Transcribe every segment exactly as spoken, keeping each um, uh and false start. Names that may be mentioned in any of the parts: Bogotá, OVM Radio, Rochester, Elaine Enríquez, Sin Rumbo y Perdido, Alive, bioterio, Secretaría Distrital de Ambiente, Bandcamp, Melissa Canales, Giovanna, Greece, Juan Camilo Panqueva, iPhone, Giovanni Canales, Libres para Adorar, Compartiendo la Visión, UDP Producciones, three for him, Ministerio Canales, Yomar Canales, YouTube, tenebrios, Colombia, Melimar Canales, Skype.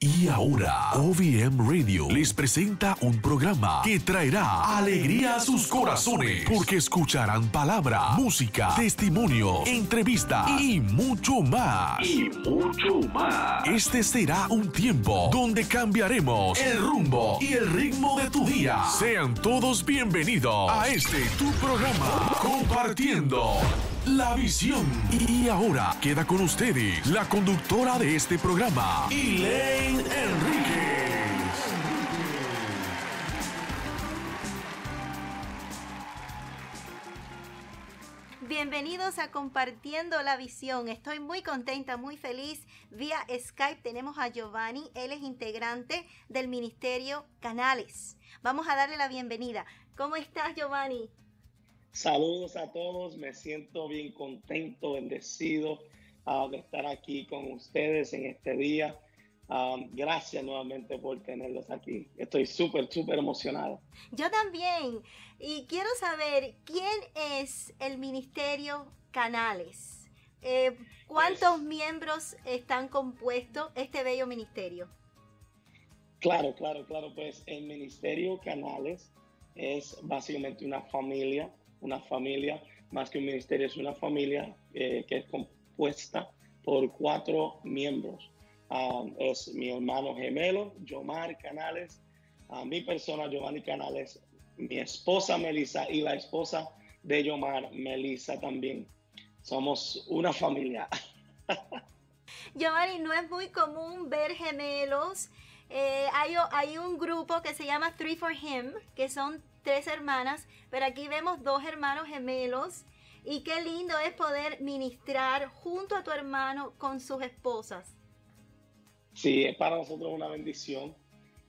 Y ahora, O V M Radio les presenta un programa que traerá alegría a sus corazones, porque escucharán palabra, música, testimonio, entrevista y mucho más. Y mucho más. Este será un tiempo donde cambiaremos el rumbo y el ritmo de tu día. Sean todos bienvenidos a este tu programa, Compartiendo la Visión. Y ahora queda con ustedes la conductora de este programa, Elaine Enríquez. Bienvenidos a Compartiendo la Visión. Estoy muy contenta, muy feliz. Vía Skype tenemos a Giovanni. Él es integrante del Ministerio Canales. Vamos a darle la bienvenida. ¿Cómo estás, Giovanni? Saludos a todos, me siento bien contento, bendecido uh, de estar aquí con ustedes en este día. Um, gracias nuevamente por tenerlos aquí. Estoy súper, súper emocionado. Yo también. Y quiero saber, ¿quién es el Ministerio Canales? Eh, ¿Cuántos es... miembros están compuestos este bello ministerio? Claro, claro, claro. Pues el Ministerio Canales es básicamente una familia. Una familia, más que un ministerio, es una familia eh, que es compuesta por cuatro miembros. Um, es mi hermano gemelo, Yomar Canales, uh, mi persona, Giovanni Canales, mi esposa, Melissa, y la esposa de Yomar, Melissa, también. Somos una familia. Giovanni, no es muy común ver gemelos. Eh, hay, hay un grupo que se llama Three for Him, que son tres hermanas, pero aquí vemos dos hermanos gemelos, y qué lindo es poder ministrar junto a tu hermano con sus esposas. Sí, es para nosotros una bendición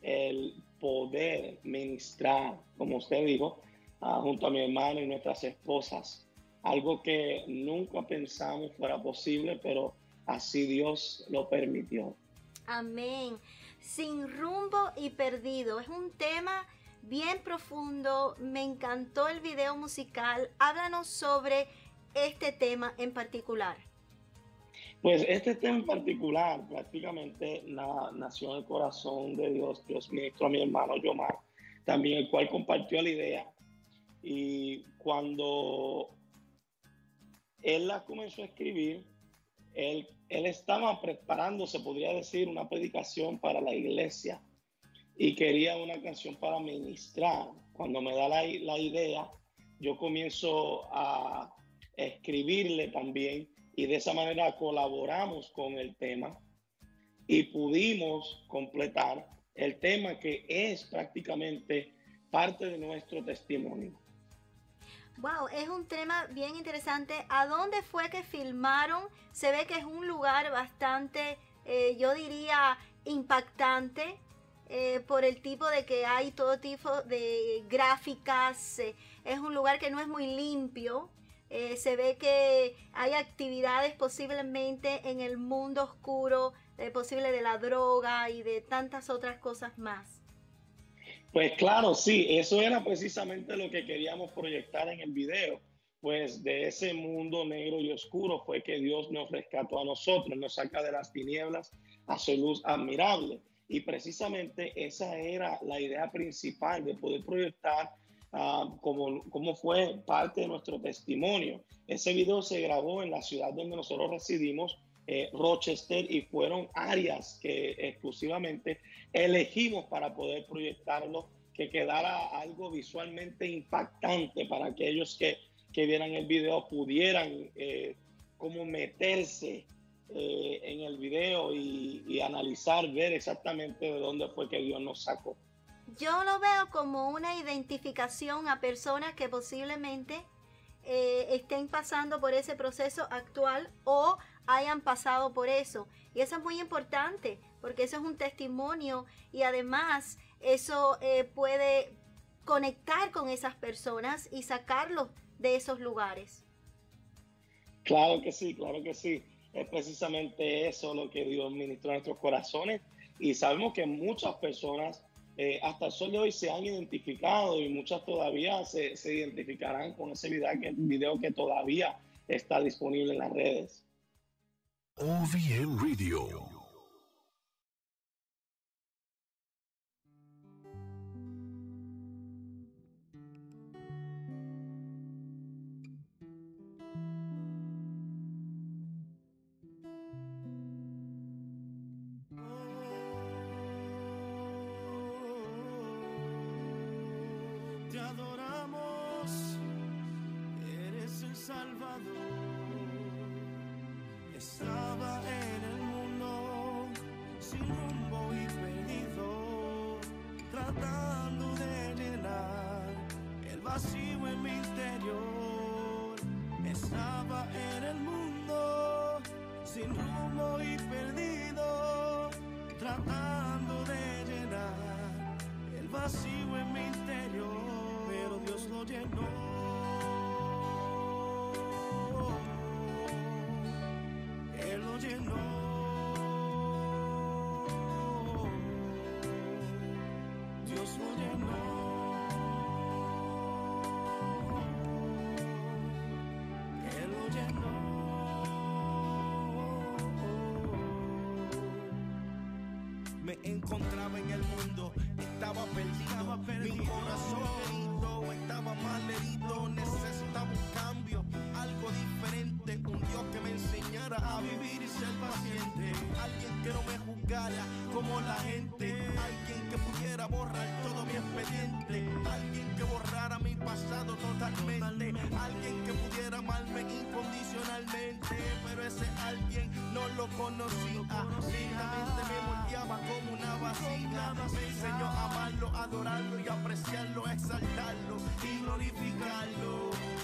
el poder ministrar, como usted dijo, uh, junto a mi hermano y nuestras esposas, algo que nunca pensamos fuera posible, pero así Dios lo permitió. Amén. Sin rumbo y perdido, es un tema bien profundo. Me encantó el video musical. Háblanos sobre este tema en particular. Pues este tema en particular prácticamente la, nació en el corazón de Dios. Dios ministró a mi hermano Yomar, también el cual compartió la idea. Y cuando él la comenzó a escribir, él, él estaba preparando, se podría decir, una predicación para la iglesia. Y quería una canción para ministrar. Cuando me da la, la idea, yo comienzo a escribirle también, y de esa manera colaboramos con el tema y pudimos completar el tema, que es prácticamente parte de nuestro testimonio. Wow, es un tema bien interesante. ¿A dónde fue que filmaron? Se ve que es un lugar bastante, eh, yo diría, impactante. Eh, por el tipo de que hay todo tipo de gráficas, eh, es un lugar que no es muy limpio, eh, se ve que hay actividades posiblemente en el mundo oscuro, eh, posible de la droga y de tantas otras cosas más. Pues claro, sí, eso era precisamente lo que queríamos proyectar en el video, pues de ese mundo negro y oscuro fue que Dios nos rescató a nosotros, nos saca de las tinieblas a su luz admirable. Y precisamente esa era la idea principal, de poder proyectar uh, como, como fue parte de nuestro testimonio. Ese video se grabó en la ciudad donde nosotros residimos, eh, Rochester, y fueron áreas que exclusivamente elegimos para poder proyectarlo, que quedara algo visualmente impactante para aquellos que, que vieran el video, pudieran eh, como meterse Eh, en el video y, y analizar, ver exactamente de dónde fue que Dios nos sacó. Yo lo veo como una identificación a personas que posiblemente eh, estén pasando por ese proceso actual o hayan pasado por eso. Y eso es muy importante, porque eso es un testimonio, y además eso eh, puede conectar con esas personas y sacarlos de esos lugares. Claro que sí, claro que sí. Es precisamente eso lo que Dios ministró a nuestros corazones, y sabemos que muchas personas eh, hasta el sol de hoy se han identificado, y muchas todavía se, se identificarán con ese video que, video que todavía está disponible en las redes. O V M Radio. lado. Estaba en el mundo, sin rumbo y perdido, tratando de llenar el vacío en mi interior. Estaba en el mundo, sin rumbo y perdido, tratando de llenar el vacío en mi interior. Pero Dios lo llenó. Él lo llenó, Dios lo llenó, Él lo llenó. Me encontraba en el mundo, estaba perdido, estaba perdido. Mi corazón herido, estaba mal herido, necesitaba un cambio, algo diferente, un Dios que me enseñara a vivir y ser paciente, alguien que no me juzgara como la gente, alguien que pudiera borrar todo mi expediente, alguien que borrara mi pasado totalmente, alguien que pudiera amarme incondicionalmente. Pero ese alguien no lo conocía, lentamente me moldeaba como una vacina, me enseñó a amarlo, adorarlo y apreciarlo, exaltarlo y glorificarlo.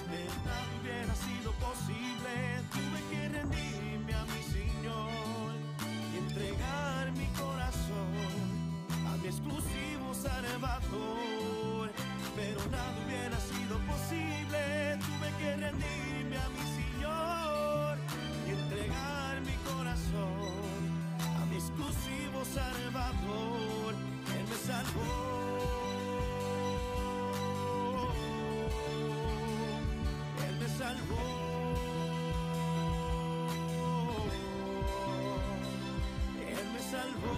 De nada hubiera sido posible, tuve que rendirme a mi Señor y entregar mi corazón a mi exclusivo Salvador. Pero nada hubiera sido posible, tuve que rendirme a mi Señor y entregar mi corazón a mi exclusivo Salvador. Él me salvó. Salvó, Él me salvó,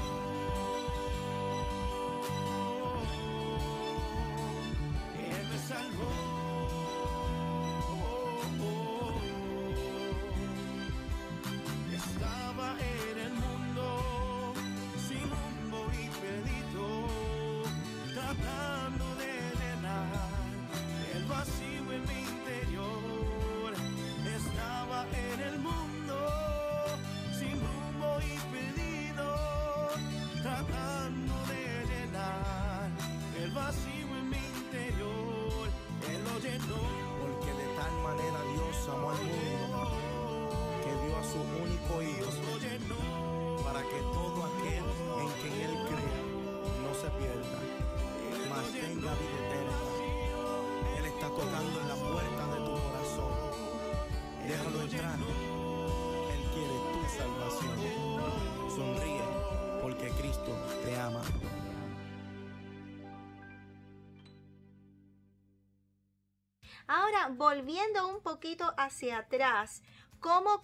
Él me salvó, estaba en el mundo, sin rumbo y perdido, tratando de llenar el vacío en mi interior. Estaba en el mundo, sin rumbo y perdido, tratando de llenar el vacío en mi interior. Él lo llenó, porque de tal manera Dios amó al mundo, que dio a su único hijo, para que todo aquel en quien Él cree no se pierda, mas tenga vida eterna. Él está tocando en la puerta de tu corazón. Déjalo entrar, Él quiere tu salvación. Sonríe, porque Cristo te ama. Ahora, volviendo un poquito hacia atrás, ¿cómo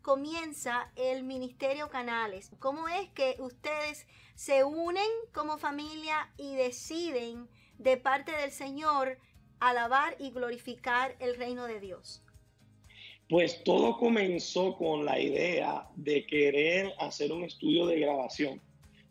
comienza el Ministerio Canales? ¿Cómo es que ustedes se unen como familia y deciden, de parte del Señor, alabar y glorificar el reino de Dios? Pues todo comenzó con la idea de querer hacer un estudio de grabación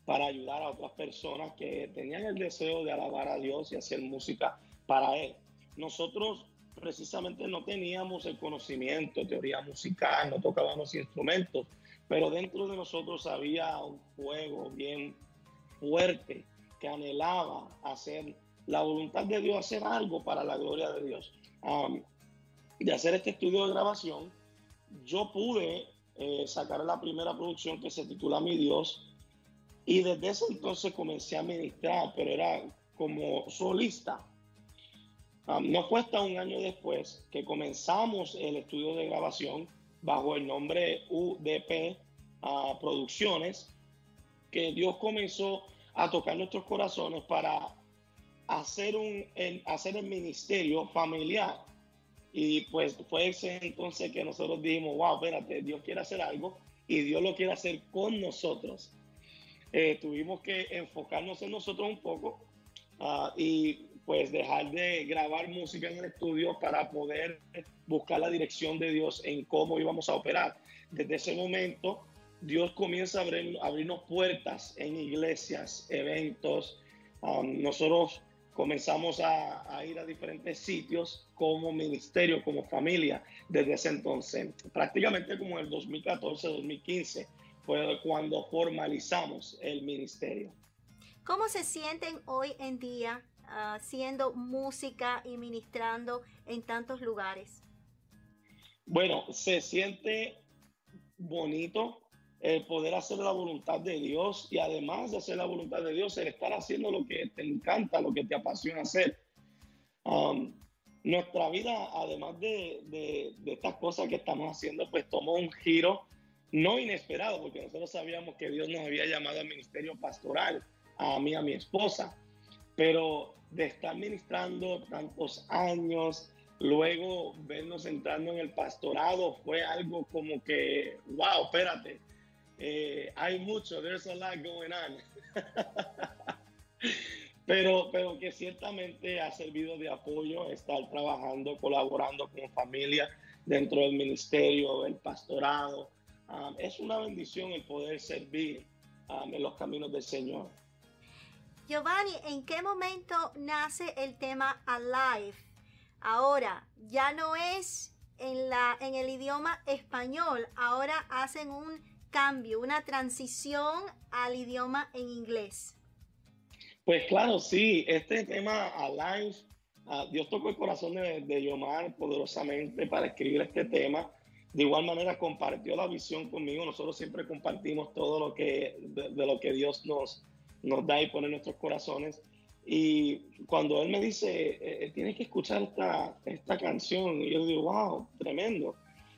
para ayudar a otras personas que tenían el deseo de alabar a Dios y hacer música para Él. Nosotros precisamente no teníamos el conocimiento, teoría musical, no tocábamos instrumentos, pero dentro de nosotros había un fuego bien fuerte que anhelaba hacer la voluntad de Dios, hacer algo para la gloria de Dios. Um, de hacer este estudio de grabación, yo pude eh, sacar la primera producción que se titula Mi Dios, y desde ese entonces comencé a ministrar, pero era como solista. Um, no fue hasta un año después que comenzamos el estudio de grabación bajo el nombre U D P uh, Producciones, que Dios comenzó a tocar nuestros corazones para hacer, un, el, hacer el ministerio familiar. Y pues fue ese entonces que nosotros dijimos, wow, espérate, Dios quiere hacer algo y Dios lo quiere hacer con nosotros. Eh, tuvimos que enfocarnos en nosotros un poco uh, y pues dejar de grabar música en el estudio para poder buscar la dirección de Dios en cómo íbamos a operar. Desde ese momento, Dios comienza a abrir, abrirnos puertas en iglesias, eventos. Um, nosotros comenzamos a, a ir a diferentes sitios como ministerio, como familia, desde ese entonces. Prácticamente como el dos mil catorce, dos mil quince fue cuando formalizamos el ministerio. ¿Cómo se sienten hoy en día uh, haciendo música y ministrando en tantos lugares? Bueno, se siente bonito el poder hacer la voluntad de Dios, y además de hacer la voluntad de Dios, el estar haciendo lo que te encanta, lo que te apasiona hacer. Um, nuestra vida, además de, de, de estas cosas que estamos haciendo, pues tomó un giro no inesperado, porque nosotros sabíamos que Dios nos había llamado al ministerio pastoral, a mí, a mi esposa, pero de estar ministrando tantos años, luego vernos entrando en el pastorado fue algo como que, wow, espérate, eh, hay mucho, there's a lot going on. pero, pero que ciertamente ha servido de apoyo estar trabajando, colaborando con familia dentro del ministerio, el pastorado. Um, es una bendición el poder servir um, en los caminos del Señor. Giovanni, ¿en qué momento nace el tema Alive? Ahora, ya no es en, la, en el idioma español, ahora hacen un cambio, una transición al idioma en inglés. Pues claro, sí, este tema Alive, uh, Dios tocó el corazón de, de Yomar poderosamente para escribir este tema. De igual manera compartió la visión conmigo. Nosotros siempre compartimos todo lo que, de, de lo que Dios nos, nos da y pone en nuestros corazones. Y cuando él me dice, eh, tienes que escuchar esta, esta canción, y yo digo, wow, tremendo.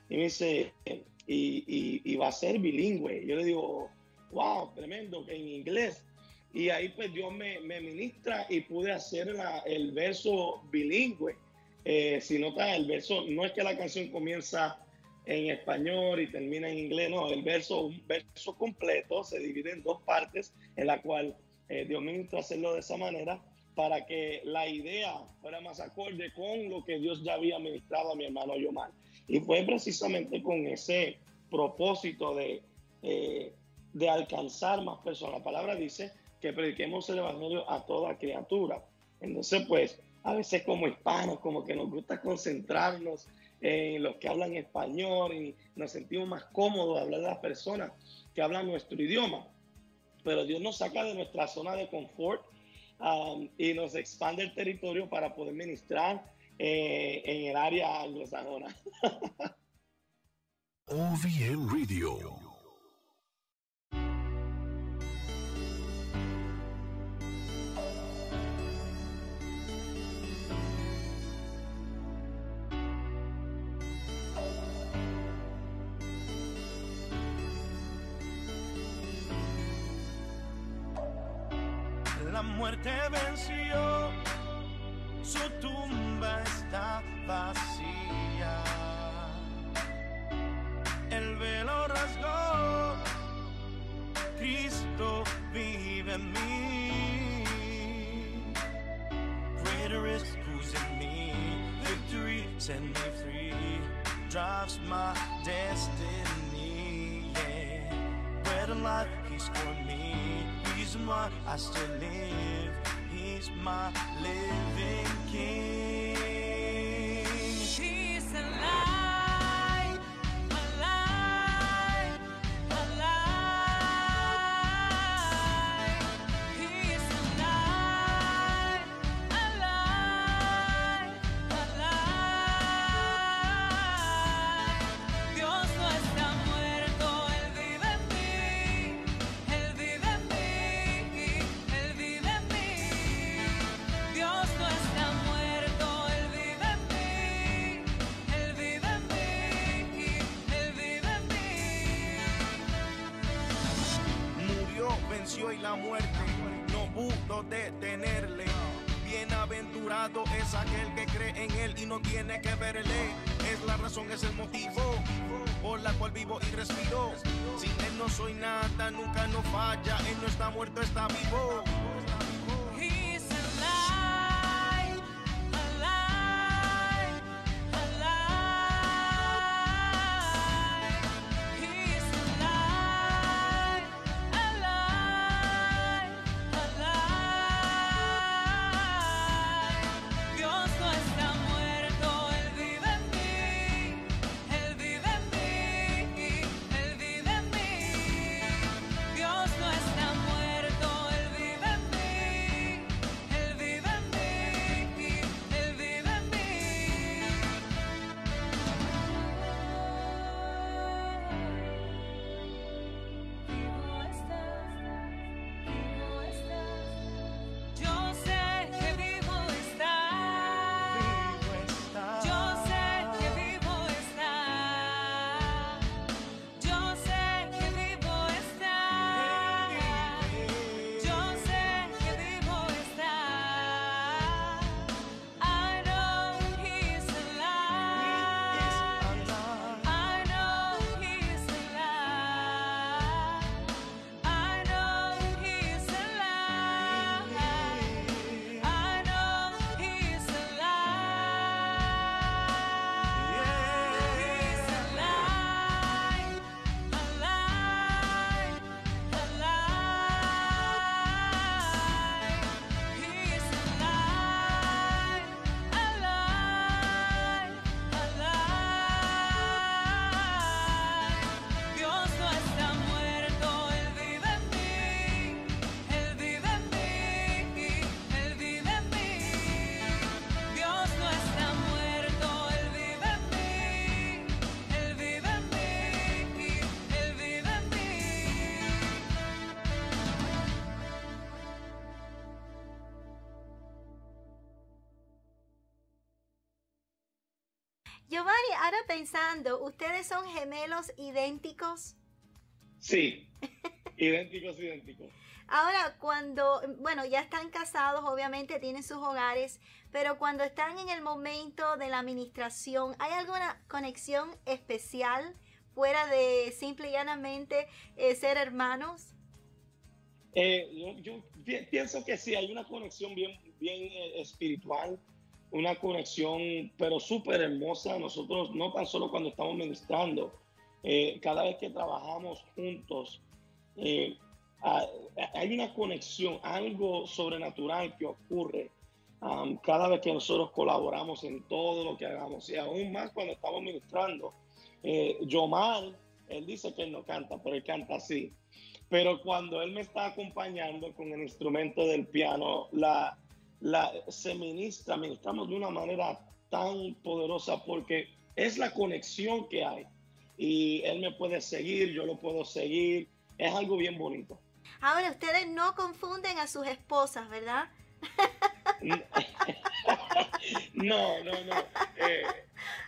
Y me dice, y, y, y va a ser bilingüe. Yo le digo, wow, tremendo, en inglés. Y ahí pues Dios me, me ministra y pude hacer la, el verso bilingüe. Eh, si notas, el verso, no es que la canción comienza en español y termina en inglés, no, el verso, un verso completo, se divide en dos partes, en la cual Eh, Dios ministro hacerlo de esa manera para que la idea fuera más acorde con lo que Dios ya había ministrado a mi hermano Yomar. Y fue precisamente con ese propósito de, eh, de alcanzar más personas. La palabra dice que prediquemos el evangelio a toda criatura. Entonces, pues, a veces como hispanos, como que nos gusta concentrarnos en los que hablan español y nos sentimos más cómodos de hablar de las personas que hablan nuestro idioma. Pero Dios nos saca de nuestra zona de confort um, y nos expande el territorio para poder ministrar eh, en el área anglosajona. O V M Radio. La muerte venció, su tumba está vacía. El velo rasgó, Cristo vive en mí. Greater is who's in me, victory set me free, drives my destiny. Yeah. Bread and life, He's for me. Reason why I still live, He's my living King. He's alive, alive, alive. He's alive, alive, alive. Dios no está muerto, Él vive en mí, Él vive. Y la muerte no pudo detenerle. Bienaventurado es aquel que cree en él y no tiene que verle. Es la razón, es el motivo por la cual vivo y respiro. Sin él no soy nada, nunca no falla. Él no está muerto, está vivo. Giovanni, ahora pensando, ¿ustedes son gemelos idénticos? Sí, idénticos, idénticos. Ahora, cuando, bueno, ya están casados, obviamente tienen sus hogares, pero cuando están en el momento de la administración, ¿hay alguna conexión especial fuera de simple y llanamente eh, ser hermanos? Eh, yo, yo pienso que sí, hay una conexión bien, bien eh, espiritual, una conexión, pero súper hermosa. Nosotros, no tan solo cuando estamos ministrando, eh, cada vez que trabajamos juntos, eh, hay una conexión, algo sobrenatural que ocurre um, cada vez que nosotros colaboramos en todo lo que hagamos, y aún más cuando estamos ministrando. Eh, Yomar, él dice que él no canta, pero él canta así. Pero cuando él me está acompañando con el instrumento del piano, la, la, se ministra, ministramos de una manera tan poderosa porque es la conexión que hay. Y él me puede seguir, yo lo puedo seguir. Es algo bien bonito. Ahora, ustedes no confunden a sus esposas, ¿verdad? No, no, no. Eh,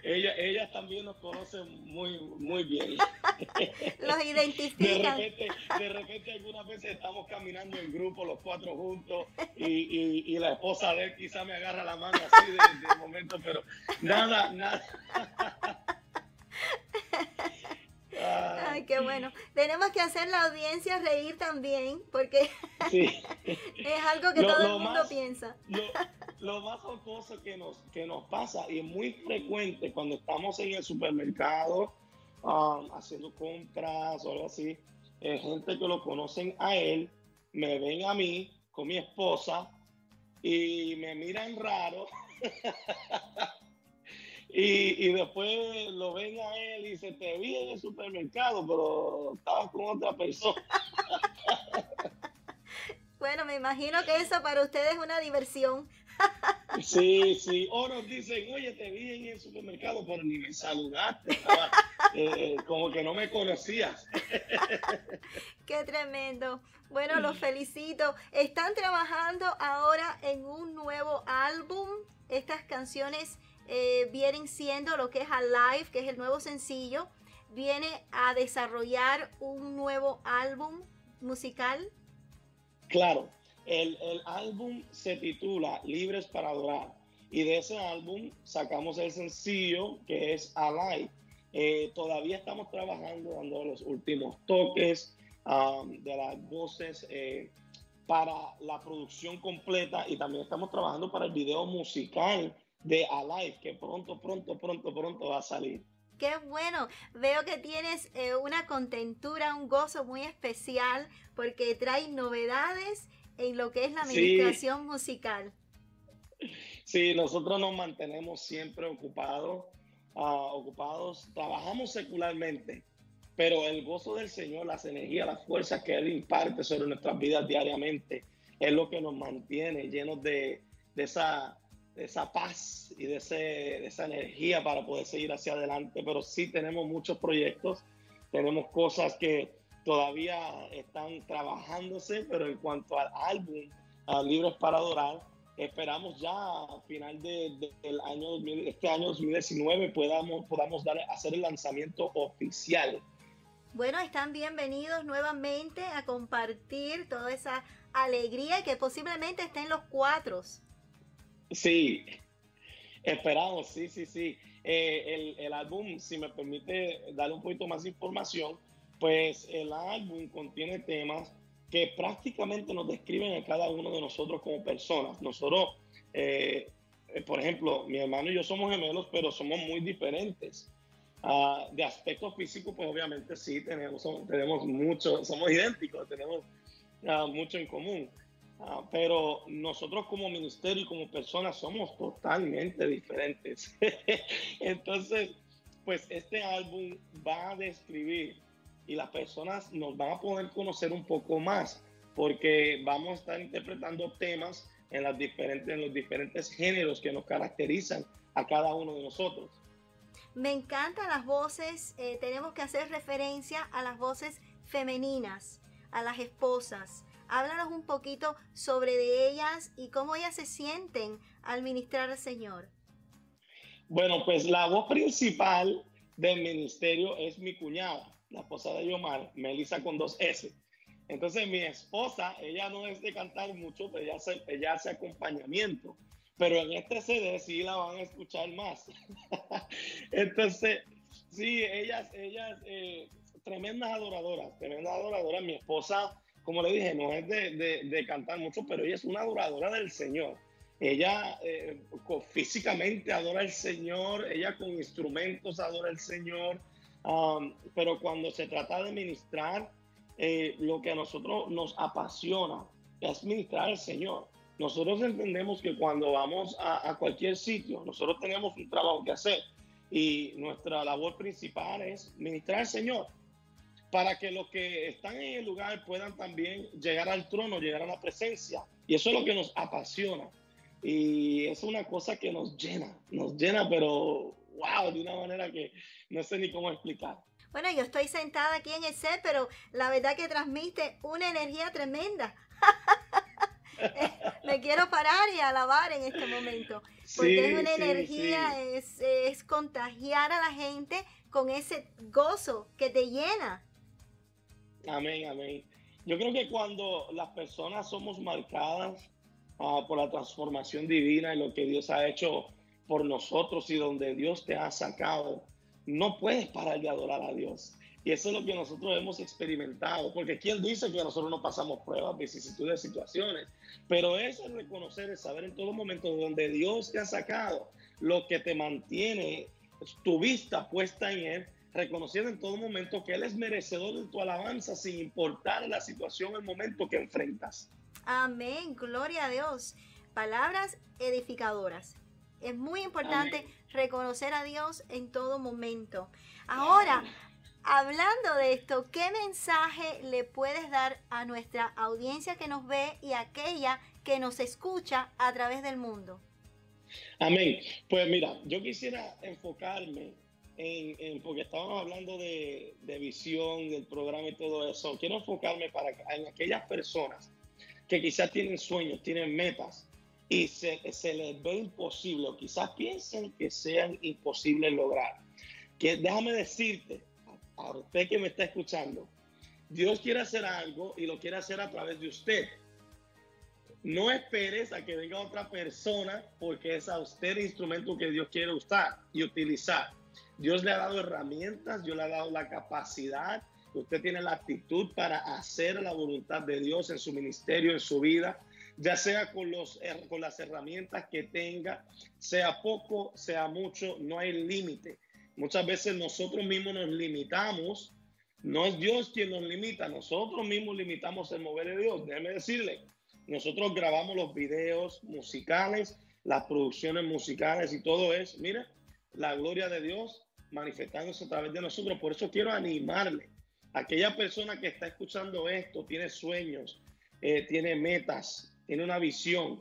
ellas, ellas también nos conocen muy, muy bien. Los identifican. De repente, de repente algunas veces estamos caminando en grupo, los cuatro juntos, y, y, y la esposa de él quizá me agarra la mano así de, de momento, pero nada, nada. Ay, qué bueno. Tenemos que hacer la audiencia reír también, porque sí. Es algo que lo, todo lo el mundo más, piensa. Lo, lo más jocoso que nos, que nos pasa, y es muy frecuente cuando estamos en el supermercado um, haciendo compras o algo así, eh, gente que lo conocen a él, me ven a mí con mi esposa y me miran raro. Y, y después lo ven a él y se te vi en el supermercado, pero estabas con otra persona. Bueno, me imagino que eso para ustedes es una diversión. Sí, sí. O nos dicen, oye, te vi en el supermercado, pero ni me saludaste. Estaba, eh, como que no me conocías. Qué tremendo. Bueno, los felicito. Están trabajando ahora en un nuevo álbum. Estas canciones... Eh, vienen siendo lo que es Alive, que es el nuevo sencillo, viene a desarrollar un nuevo álbum musical. Claro, el, el álbum se titula Libres para Adorar, y de ese álbum sacamos el sencillo que es Alive. Eh, todavía estamos trabajando, dando los últimos toques um, de las voces eh, para la producción completa, y también estamos trabajando para el video musical de Alive, que pronto, pronto, pronto, pronto va a salir. ¡Qué bueno! Veo que tienes eh, una contentura, un gozo muy especial, porque trae novedades en lo que es la administración sí. musical. Sí, nosotros nos mantenemos siempre ocupados, uh, ocupados, trabajamos secularmente, pero el gozo del Señor, las energías, las fuerzas que Él imparte sobre nuestras vidas diariamente, es lo que nos mantiene llenos de, de esa... de esa paz y de, ese, de esa energía para poder seguir hacia adelante. Pero sí tenemos muchos proyectos, tenemos cosas que todavía están trabajándose, pero en cuanto al álbum, a Libres para Adorar, esperamos ya a final de, de, del año dos mil, este año dos mil diecinueve podamos, podamos dar, hacer el lanzamiento oficial. Bueno, están bienvenidos nuevamente a compartir toda esa alegría que posiblemente estén los cuatro. Sí, esperamos, sí, sí, sí. Eh, el, el álbum, si me permite darle un poquito más de información, pues el álbum contiene temas que prácticamente nos describen a cada uno de nosotros como personas. Nosotros, eh, por ejemplo, mi hermano y yo somos gemelos, pero somos muy diferentes. Ah, de aspecto físico, pues obviamente sí, tenemos, tenemos mucho, somos idénticos, tenemos ah, mucho en común. Uh, pero nosotros como ministerio y como personas somos totalmente diferentes. Entonces, pues este álbum va a describir y las personas nos van a poder conocer un poco más, porque vamos a estar interpretando temas en, las diferentes, en los diferentes géneros que nos caracterizan a cada uno de nosotros. Me encantan las voces, eh, tenemos que hacer referencia a las voces femeninas, a las esposas. Háblanos un poquito sobre de ellas y cómo ellas se sienten al ministrar al Señor. Bueno, pues la voz principal del ministerio es mi cuñada, la esposa de Yomar, Melissa con dos S. Entonces mi esposa, ella no es de cantar mucho, pero ella hace, ella hace acompañamiento. Pero en este C D sí la van a escuchar más. Entonces, sí, ellas, ellas eh, tremendas adoradoras, tremendas adoradoras. Mi esposa, como le dije, no es de, de, de cantar mucho, pero ella es una adoradora del Señor. Ella eh, físicamente adora al Señor, ella con instrumentos adora al Señor, um, pero cuando se trata de ministrar, eh, lo que a nosotros nos apasiona es ministrar al Señor. Nosotros entendemos que cuando vamos a, a cualquier sitio, nosotros tenemos un trabajo que hacer y nuestra labor principal es ministrar al Señor para que los que están en el lugar puedan también llegar al trono, llegar a la presencia. Y eso es lo que nos apasiona. Y es una cosa que nos llena, nos llena, pero wow, de una manera que no sé ni cómo explicar. Bueno, yo estoy sentada aquí en el set, pero la verdad que transmite una energía tremenda. Me quiero parar y alabar en este momento, porque sí, es una sí, energía, sí. Es, es contagiar a la gente con ese gozo que te llena. Amén, amén. Yo creo que cuando las personas somos marcadas Uh, por la transformación divina y lo que Dios ha hecho por nosotros y donde Dios te ha sacado, no puedes parar de adorar a Dios. Y eso es lo que nosotros hemos experimentado, porque ¿quién dice que nosotros no pasamos pruebas, vicisitudes, situaciones? Pero eso es reconocer, es saber en todo momento donde Dios te ha sacado, lo que te mantiene, tu vista puesta en Él, reconociendo en todo momento que Él es merecedor de tu alabanza sin importar la situación, el momento que enfrentas. Amén, gloria a Dios. Palabras edificadoras. Es muy importante Amén. reconocer a Dios en todo momento. Ahora, Amén. hablando de esto, ¿qué mensaje le puedes dar a nuestra audiencia que nos ve y a aquella que nos escucha a través del mundo? Amén. Pues mira, yo quisiera enfocarme en, en porque estábamos hablando de, de visión, del programa y todo eso. Quiero enfocarme para, en aquellas personas que quizás tienen sueños, tienen metas y se, se les ve imposible o quizás piensen que sean imposibles lograr. Que, déjame decirte, a usted que me está escuchando, Dios quiere hacer algo y lo quiere hacer a través de usted. No esperes a que venga otra persona porque es a usted el instrumento que Dios quiere usar y utilizar. Dios le ha dado herramientas, Dios le ha dado la capacidad. Usted tiene la actitud para hacer la voluntad de Dios en su ministerio, en su vida, ya sea con, los, con las herramientas que tenga, sea poco, sea mucho, no hay límite. Muchas veces nosotros mismos nos limitamos, no es Dios quien nos limita, nosotros mismos limitamos el mover de Dios. Déjeme decirle, nosotros grabamos los videos musicales, las producciones musicales y todo eso. Mira, la gloria de Dios manifestándose a través de nosotros, por eso quiero animarle. Aquella persona que está escuchando esto, tiene sueños, eh, tiene metas, tiene una visión.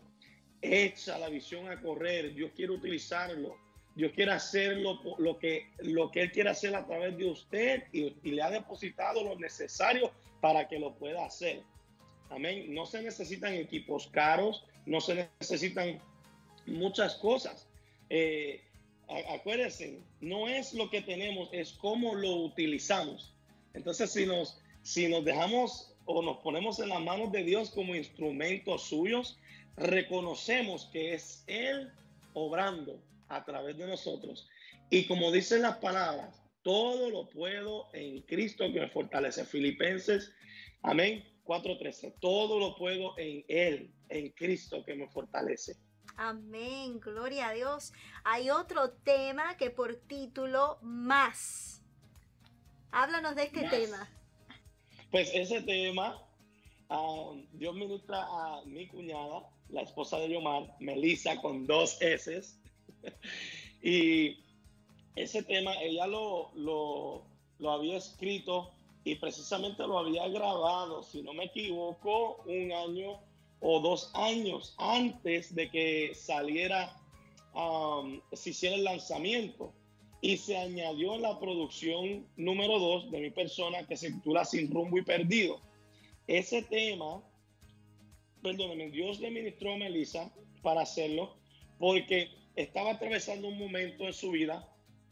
Echa la visión a correr. Dios quiere utilizarlo. Dios quiere hacer lo, lo, que, lo que Él quiere hacer a través de usted y, y le ha depositado lo necesario para que lo pueda hacer. Amén. No se necesitan equipos caros, no se necesitan muchas cosas. Eh, acuérdense, no es lo que tenemos, es cómo lo utilizamos. Entonces, si nos, si nos dejamos o nos ponemos en las manos de Dios como instrumentos suyos, reconocemos que es Él obrando a través de nosotros. Y como dicen las palabras, todo lo puedo en Cristo que me fortalece. Filipenses, amén, cuatro trece. Todo lo puedo en Él, en Cristo que me fortalece. Amén, gloria a Dios. Hay otro tema que por título, más. Háblanos de este Más. tema. Pues ese tema, uh, Dios ministra a mi cuñada, la esposa de Yomar, Melissa con dos S. Y ese tema ella lo, lo, lo había escrito y precisamente lo había grabado, si no me equivoco, un año o dos años antes de que saliera, um, se hiciera el lanzamiento. Y se añadió la producción número dos de mi persona que se titula Sin Rumbo y Perdido. Ese tema, perdónenme, Dios le ministró a Melissa para hacerlo porque estaba atravesando un momento en su vida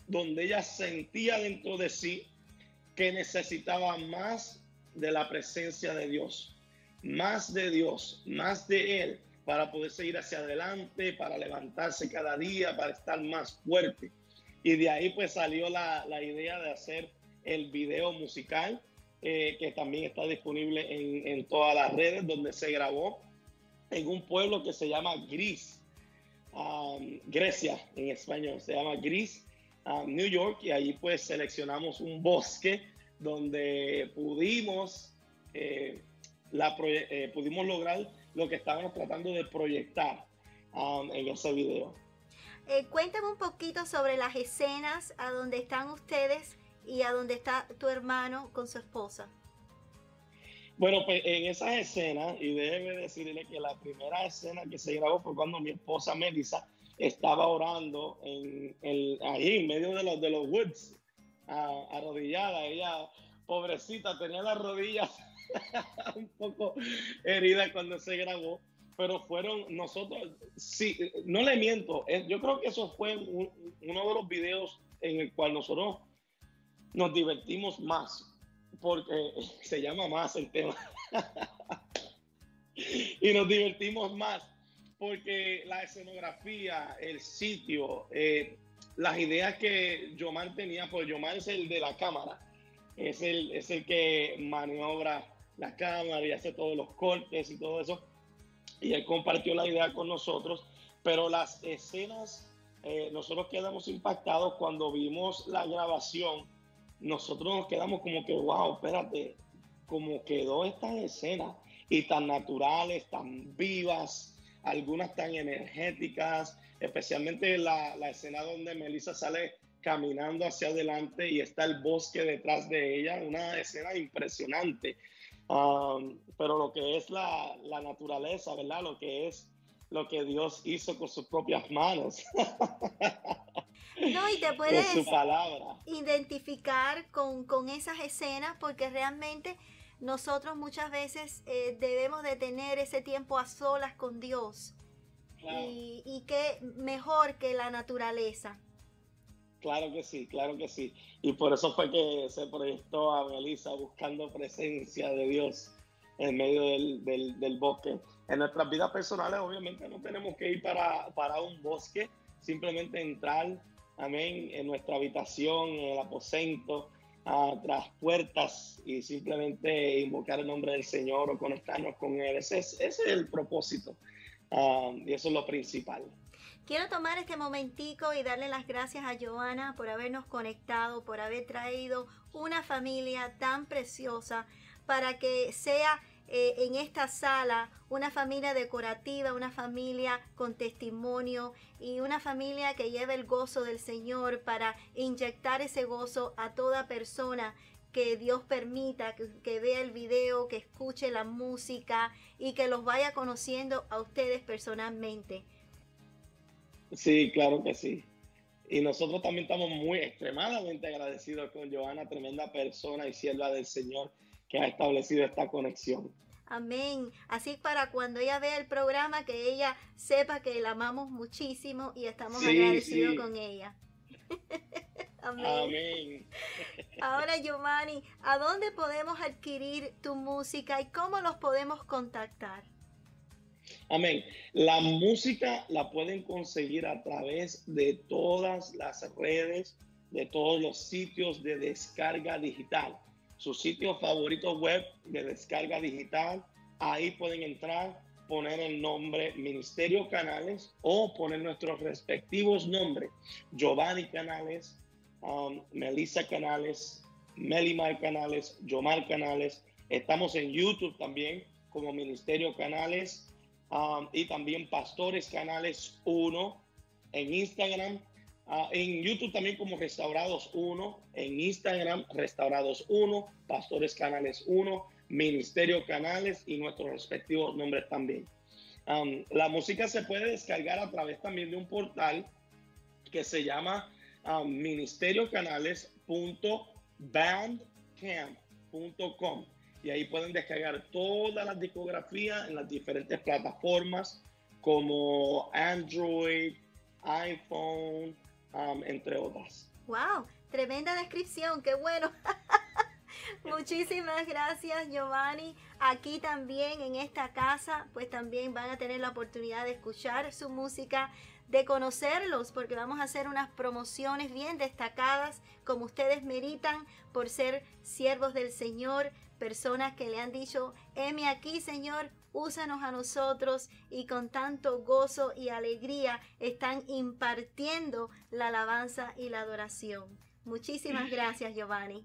donde ella sentía dentro de sí que necesitaba más de la presencia de Dios, más de Dios, más de Él, para poder seguir hacia adelante, para levantarse cada día, para estar más fuerte. Y de ahí pues salió la, la idea de hacer el video musical, eh, que también está disponible en, en todas las redes, donde se grabó en un pueblo que se llama Greece, um, Grecia en español, se llama Greece, um, New York, y ahí pues seleccionamos un bosque donde pudimos, eh, la eh, pudimos lograr lo que estábamos tratando de proyectar um, en ese video. Eh, cuéntame un poquito sobre las escenas a donde están ustedes y a donde está tu hermano con su esposa. Bueno, pues en esas escenas, y déjeme decirle que la primera escena que se grabó fue cuando mi esposa Melissa estaba orando en el, ahí en medio de los, de los woods, a, arrodillada. Ella, pobrecita, tenía las rodillas un poco heridas cuando se grabó, pero fueron nosotros, sí, no le miento, yo creo que eso fue un, uno de los videos en el cual nosotros nos divertimos más, porque se llama más el tema. Y nos divertimos más porque la escenografía, el sitio, eh, las ideas que Yomar tenía, pues Yomar es el de la cámara, es el, es el que maniobra la cámara y hace todos los cortes y todo eso, y él compartió la idea con nosotros, pero las escenas, eh, nosotros quedamos impactados cuando vimos la grabación. Nosotros nos quedamos como que, wow, espérate, como quedó estas escenas, y tan naturales, tan vivas, algunas tan energéticas, especialmente la, la escena donde Melissa sale caminando hacia adelante y está el bosque detrás de ella, una escena impresionante. Um, pero lo que es la, la naturaleza, ¿verdad? Lo que es lo que Dios hizo con sus propias manos. No, y te puedes con su palabra identificar con, con esas escenas, porque realmente nosotros muchas veces eh, debemos de tener ese tiempo a solas con Dios. Claro. Y, y qué mejor que la naturaleza. Claro que sí, claro que sí. Y por eso fue que se proyectó a Melissa buscando presencia de Dios en medio del, del, del bosque. En nuestras vidas personales obviamente no tenemos que ir para, para un bosque, simplemente entrar, amén, en nuestra habitación, en el aposento, uh, tras puertas, y simplemente invocar el nombre del Señor o conectarnos con Él. Ese es, ese es el propósito, uh, y eso es lo principal. Quiero tomar este momentico y darle las gracias a Giovanna por habernos conectado, por haber traído una familia tan preciosa para que sea eh, en esta sala una familia decorativa, una familia con testimonio y una familia que lleve el gozo del Señor, para inyectar ese gozo a toda persona que Dios permita, que, que vea el video, que escuche la música y que los vaya conociendo a ustedes personalmente. Sí, claro que sí. Y nosotros también estamos muy extremadamente agradecidos con Giovanna, tremenda persona y sierva del Señor que ha establecido esta conexión. Amén. Así para cuando ella vea el programa, que ella sepa que la amamos muchísimo y estamos sí, agradecidos sí. con ella. Amén. Amén. Ahora, Giovanni, ¿a dónde podemos adquirir tu música y cómo los podemos contactar? Amén. La música la pueden conseguir a través de todas las redes, de todos los sitios de descarga digital. Sus sitios favoritos web de descarga digital, ahí pueden entrar, poner el nombre Ministerio Canales o poner nuestros respectivos nombres. Giovanni Canales, um, Melissa Canales, Melimar Canales, Yomar Canales. Estamos en YouTube también como Ministerio Canales. Um, y también Pastores Canales uno en Instagram, uh, en YouTube también como Restaurados uno, en Instagram Restaurados uno, Pastores Canales uno, Ministerio Canales y nuestros respectivos nombres también. Um, la música se puede descargar a través también de un portal que se llama um, ministerio canales punto bandcamp punto com. Y ahí pueden descargar todas las discografías en las diferentes plataformas como Android, iPhone, um, entre otras. ¡Wow! Tremenda descripción, qué bueno. Muchísimas gracias, Giovanni. Aquí también en esta casa, pues también van a tener la oportunidad de escuchar su música, de conocerlos, porque vamos a hacer unas promociones bien destacadas, como ustedes meritan por ser siervos del Señor, personas que le han dicho, heme aquí, Señor, úsanos a nosotros, y con tanto gozo y alegría están impartiendo la alabanza y la adoración. Muchísimas gracias, Giovanni.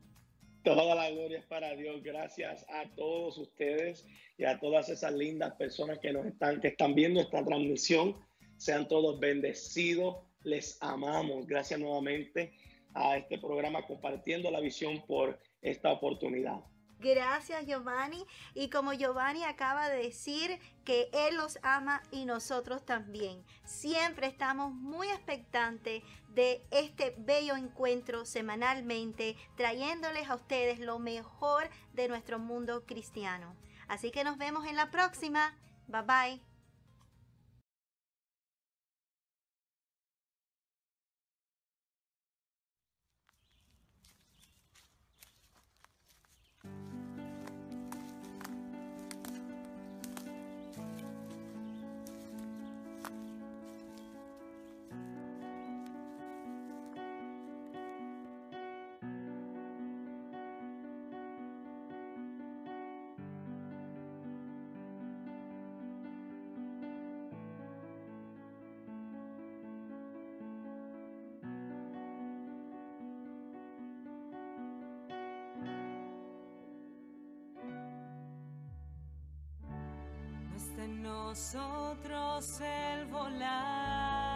Toda la gloria es para Dios. Gracias a todos ustedes y a todas esas lindas personas que nos están, que están viendo esta transmisión. Sean todos bendecidos. Les amamos. Gracias nuevamente a este programa Compartiendo la Visión por esta oportunidad. Gracias, Giovanni. Y como Giovanni acaba de decir, que Él los ama y nosotros también. Siempre estamos muy expectantes de este bello encuentro semanalmente, trayéndoles a ustedes lo mejor de nuestro mundo cristiano. Así que nos vemos en la próxima. Bye bye. Nosotros el volar,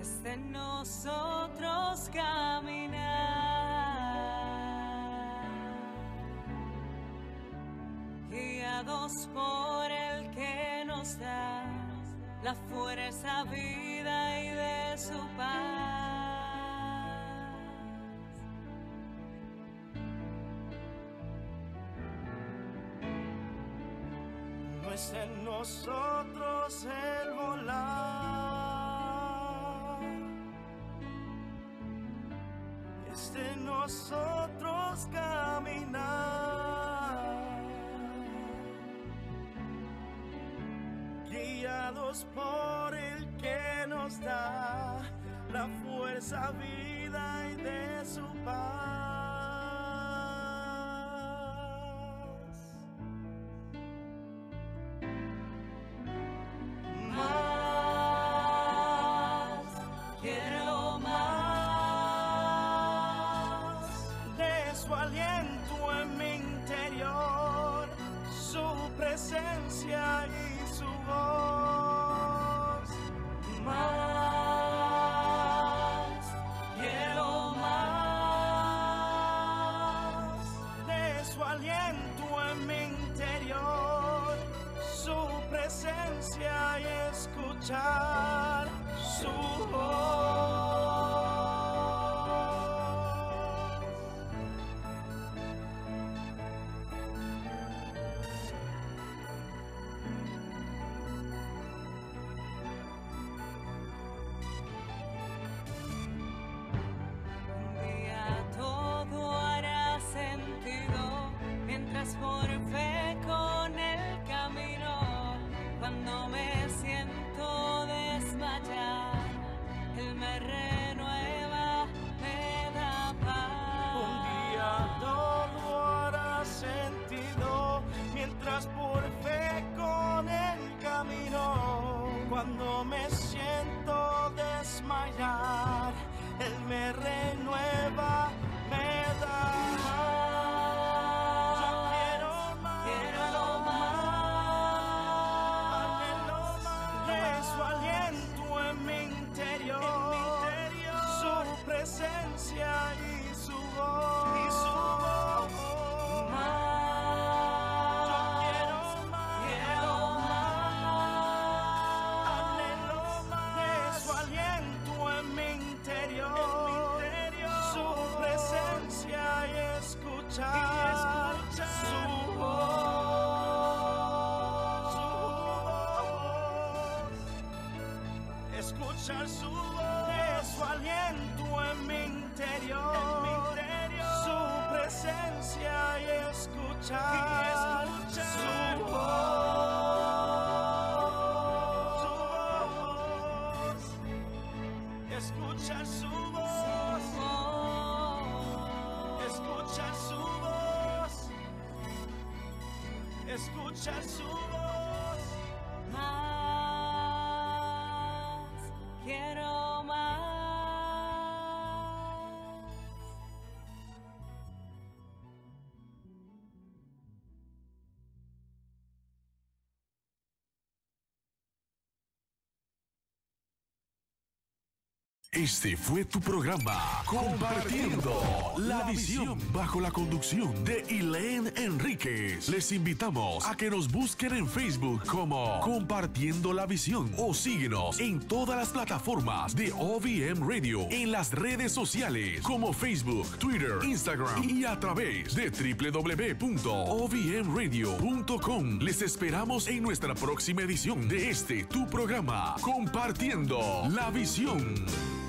es de nosotros caminar, guiados por el que nos da la fuerza, vida y de su paz. Es en nosotros el volar, es de nosotros caminar, guiados por el que nos da la fuerza, vida y de su paz. Cuando me siento desmayar, Él me re escuchar su voz, de su aliento en mi interior, en mi interior. Su presencia y escuchar, y escuchar su voz, su voz, escuchar su voz, su voz, escuchar su voz, escuchar su voz. Quiero más. Este fue tu programa Compartiendo la Visión, bajo la conducción de Elaine Enríquez. Les invitamos a que nos busquen en Facebook como Compartiendo la Visión, o síguenos en todas las plataformas de O V M Radio, en las redes sociales como Facebook, Twitter, Instagram y a través de w w w punto o v m radio punto com. Les esperamos en nuestra próxima edición de este tu programa Compartiendo la Visión.